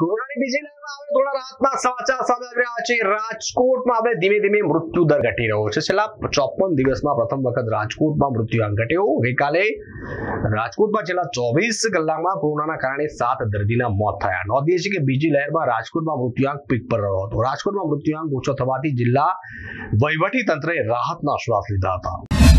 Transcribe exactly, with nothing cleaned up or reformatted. બીજી લહેરમાં રાજકોટમાં મૃત્યુઆંક પીક પર રહ્યો હતો. રાજકોટમાં મૃત્યુઆંક ઓછો થવાથી જિલ્લા વહીવટી તંત્રે રાહતના શ્વાસ લીધા હતા.